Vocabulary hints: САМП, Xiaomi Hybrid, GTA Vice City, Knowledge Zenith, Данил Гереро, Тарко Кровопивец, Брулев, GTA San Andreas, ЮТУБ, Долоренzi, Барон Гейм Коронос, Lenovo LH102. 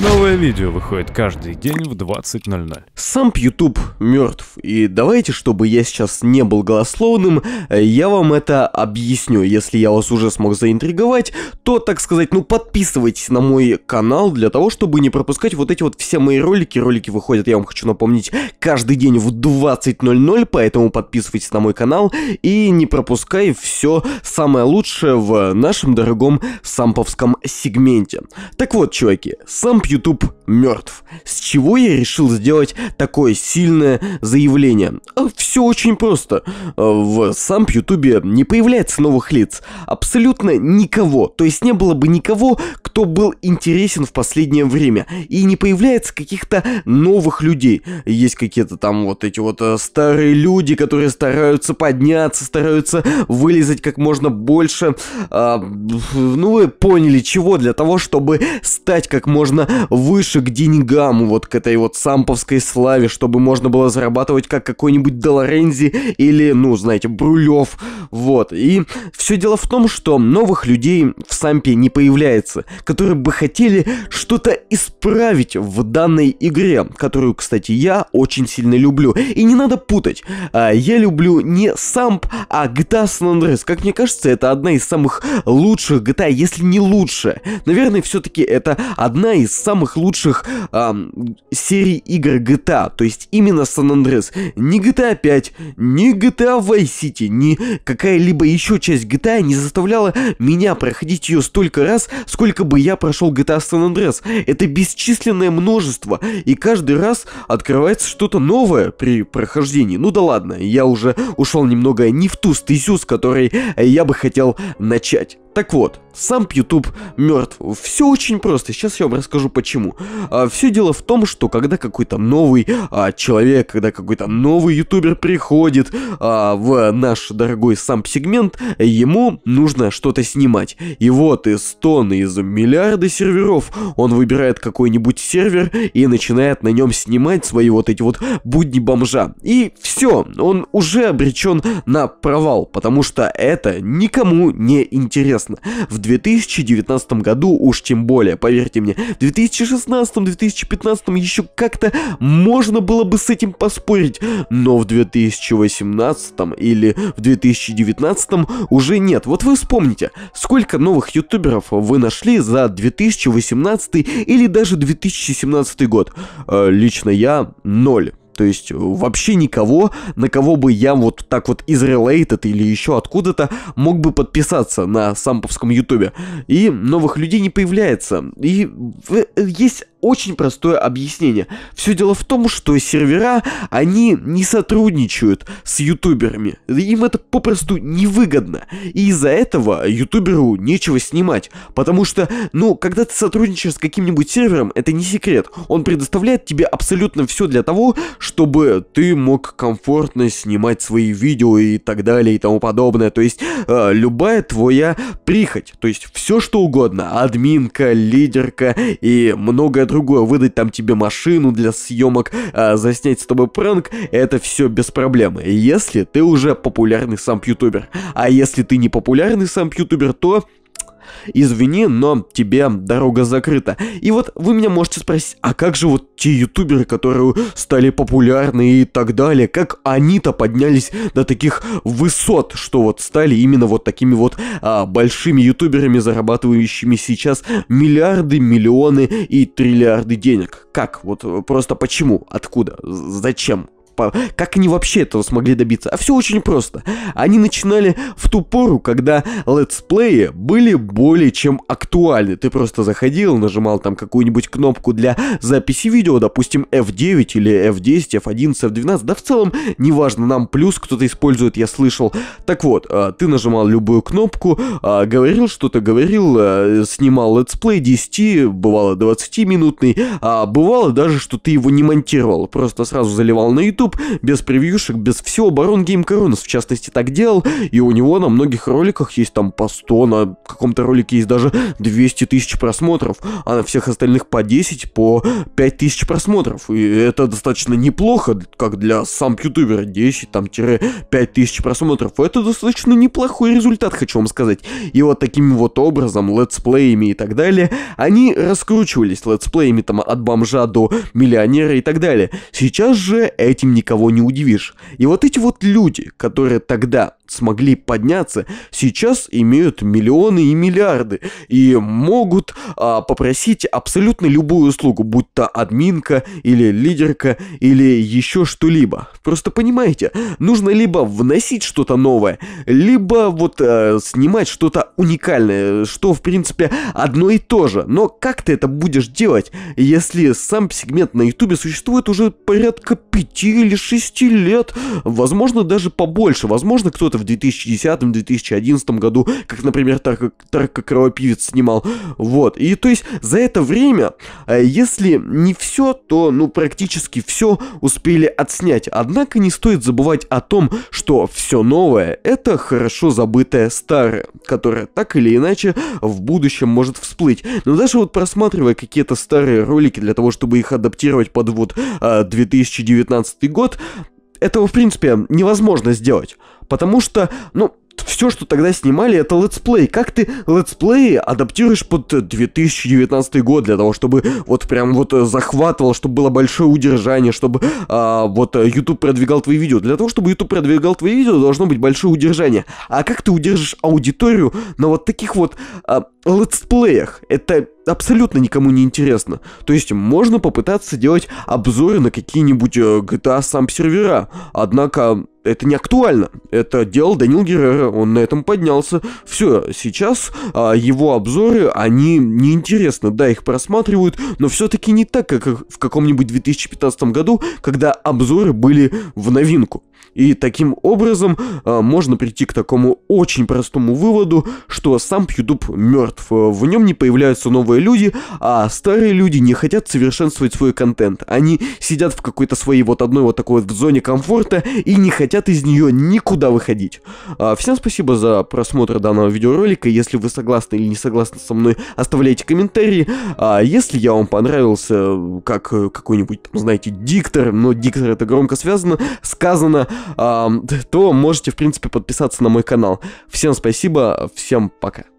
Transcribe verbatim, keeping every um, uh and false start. Новое видео выходит каждый день в двадцать ноль ноль. Самп ютуб мертв, и давайте, чтобы я сейчас не был голословным, я вам это объясню. Если я вас уже смог заинтриговать, то, так сказать, ну подписывайтесь на мой канал для того, чтобы не пропускать вот эти вот все мои ролики. Ролики выходят, я вам хочу напомнить, каждый день в двадцать ноль ноль, поэтому подписывайтесь на мой канал и не пропускай все самое лучшее в нашем дорогом самповском сегменте. Так вот, чуваки, самп ютуб мертв. С чего я решил сделать такое сильное заявление? Все очень просто. В самп ютубе не появляется новых лиц. Абсолютно никого. То есть не было бы никого, кто был интересен в последнее время. И не появляется каких-то новых людей. Есть какие-то там вот эти вот старые люди, которые стараются подняться, стараются вылезать как можно больше. Ну вы поняли, чего? Для того, чтобы стать как можно выше к деньгам, вот к этой вот самповской славе, чтобы можно было зарабатывать как какой-нибудь Долорензи или, ну, знаете, Брулев, вот. И все дело в том, что новых людей в сампе не появляется, которые бы хотели что-то исправить в данной игре, которую, кстати, я очень сильно люблю. И не надо путать, я люблю не самп, а джи ти эй San Andreas. Как мне кажется, это одна из самых лучших джи ти эй, если не лучшая. Наверное, все-таки это одна из самых лучших э, серий игр джи ти эй, то есть именно San Andreas. Ни джи ти эй пять, ни джи ти эй Vice City, ни какая-либо еще часть джи ти эй не заставляла меня проходить ее столько раз, сколько бы я прошел джи ти эй San Andreas. Это бесчисленное множество, и каждый раз открывается что-то новое при прохождении. Ну да ладно, я уже ушел немного не в ту стезю, с которой я бы хотел начать. Так вот, самп ютуб мертв. Все очень просто, сейчас я вам расскажу почему. А, все дело в том, что когда какой-то новый а, человек, когда какой-то новый ютубер приходит а, в наш дорогой самп-сегмент, ему нужно что-то снимать. И вот из тонны, из миллиарда серверов он выбирает какой-нибудь сервер и начинает на нем снимать свои вот эти вот будни бомжа. И все, он уже обречен на провал, потому что это никому не интересно. В две тысячи девятнадцатом году уж тем более, поверьте мне, в две тысячи шестнадцатом — две тысячи пятнадцатом еще как-то можно было бы с этим поспорить, но в две тысячи восемнадцатом или в две тысячи девятнадцатом уже нет. Вот вы вспомните, сколько новых ютуберов вы нашли за две тысячи восемнадцатый или даже две тысячи семнадцатый год? Э, лично я ноль. То есть вообще никого, на кого бы я вот так вот из Related или еще откуда-то мог бы подписаться на самповском ютубе. И новых людей не появляется. И есть очень простое объяснение. Все дело в том, что сервера, они не сотрудничают с ютуберами. Им это попросту невыгодно. И из-за этого ютуберу нечего снимать. Потому что, ну, когда ты сотрудничаешь с каким-нибудь сервером, это не секрет. Он предоставляет тебе абсолютно все для того, чтобы ты мог комфортно снимать свои видео и так далее и тому подобное. То есть, э, любая твоя прихоть. То есть, все что угодно. Админка, лидерка и многое другое. другое, выдать там тебе машину для съемок, а, заснять с тобой пранк, это все без проблем, если ты уже популярный самп-ютубер. А если ты не популярный самп-ютубер, то... извини, но тебе дорога закрыта. И вот вы меня можете спросить, а как же вот те ютуберы, которые стали популярны и так далее, как они-то поднялись до таких высот, что вот стали именно вот такими вот а, большими ютуберами, зарабатывающими сейчас миллиарды, миллионы и триллиарды денег? Как? Вот просто почему? Откуда? Зачем? Как они вообще этого смогли добиться? А все очень просто. Они начинали в ту пору, когда летсплеи были более чем актуальны. Ты просто заходил, нажимал там какую-нибудь кнопку для записи видео, допустим, эф девять или эф десять, эф одиннадцать, эф двенадцать, да в целом, неважно, нам плюс кто-то использует, я слышал. Так вот, ты нажимал любую кнопку, говорил что-то, говорил, снимал летсплей десять, бывало двадцатиминутный, а бывало даже, что ты его не монтировал, просто сразу заливал на YouTube, YouTube, без превьюшек, без всего. Барон Гейм Коронос, в частности, так делал, и у него на многих роликах есть там по сто, на каком-то ролике есть даже двести тысяч просмотров, а на всех остальных по десять, по пять тысяч просмотров, и это достаточно неплохо, как для самп-ютубера, десять-пять тысяч просмотров, это достаточно неплохой результат, хочу вам сказать, и вот таким вот образом, летсплеями и так далее, они раскручивались, летсплеями там от бомжа до миллионера и так далее. Сейчас же этим никого не удивишь. И вот эти вот люди, которые тогда смогли подняться, сейчас имеют миллионы и миллиарды и могут а, попросить абсолютно любую услугу, будь то админка или лидерка или еще что-либо. Просто понимаете, нужно либо вносить что-то новое, либо вот а, снимать что-то уникальное, что в принципе одно и то же. Но как ты это будешь делать, если сам сегмент на ютубе существует уже порядка пяти или шести лет, возможно даже побольше, возможно кто-то в две тысячи десятом — две тысячи одиннадцатом году, как, например, Тарко Кровопивец снимал, вот, и то есть за это время, если не все, то, ну, практически все успели отснять, однако не стоит забывать о том, что все новое — это хорошо забытое старое, которое так или иначе в будущем может всплыть, но даже вот просматривая какие-то старые ролики для того, чтобы их адаптировать под вот две тысячи девятнадцатый год, этого, в принципе, невозможно сделать, потому что, ну, все, что тогда снимали, это летсплей. Как ты летсплей адаптируешь под две тысячи девятнадцатый год для того, чтобы вот прям вот захватывал, чтобы было большое удержание, чтобы а, вот YouTube продвигал твои видео. Для того, чтобы YouTube продвигал твои видео, должно быть большое удержание. А как ты удержишь аудиторию на вот таких вот а, летсплеях? Это абсолютно никому не интересно. То есть можно попытаться делать обзоры на какие-нибудь джи ти эй Samp сервера, однако это не актуально. Это делал Данил Гереро, он на этом поднялся. Все, сейчас а, его обзоры, они неинтересны. Да, их просматривают, но все-таки не так, как в каком-нибудь две тысячи пятнадцатом году, когда обзоры были в новинку. И таким образом а, можно прийти к такому очень простому выводу, что сам ютуб мертв. В нем не появляются новые люди, а старые люди не хотят совершенствовать свой контент. Они сидят в какой-то своей вот одной вот такой вот в зоне комфорта и не хотят из нее никуда выходить. А, всем спасибо за просмотр данного видеоролика. Если вы согласны или не согласны со мной, оставляйте комментарии. А, если я вам понравился, как какой-нибудь, знаете, диктор, но диктор это громко связано, сказано, то можете, в принципе, подписаться на мой канал. Всем спасибо, всем пока.